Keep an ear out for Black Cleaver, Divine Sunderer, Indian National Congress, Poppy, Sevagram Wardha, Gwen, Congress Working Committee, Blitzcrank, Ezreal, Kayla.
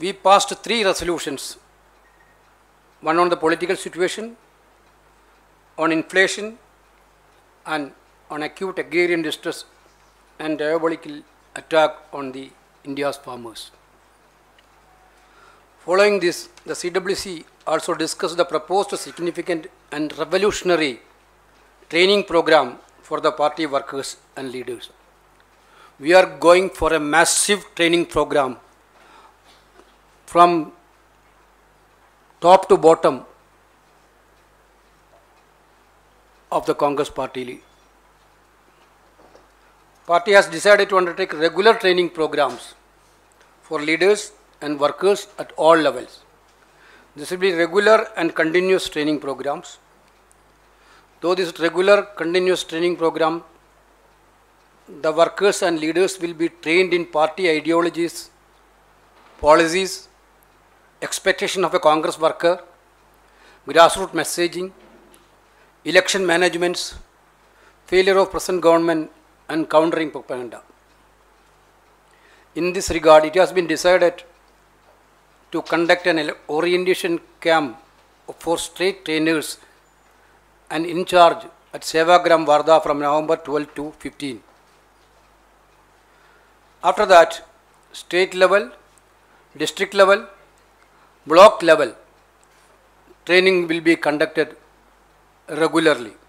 we passed 3 resolutions, one on the political situation, on inflation, and on acute agrarian distress and diabolical attack on the India's farmers. Following this, the CWC also discussed the proposed significant and revolutionary training program for the party workers and leaders. We are going for a massive training program from top to bottom of the Congress party. Party has decided to undertake regular training programs for leaders and workers at all levels. This will be regular and continuous training programs. Though this regular continuous training program, the workers and leaders will be trained in party ideologies, policies, expectation of a Congress worker, grassroots messaging, election managements, failure of present government and countering propaganda. In this regard, it has been decided to conduct an orientation camp for state trainers and in charge at Sevagram Wardha from November 12 to 15. After that, state level, district level, block level training will be conducted regularly.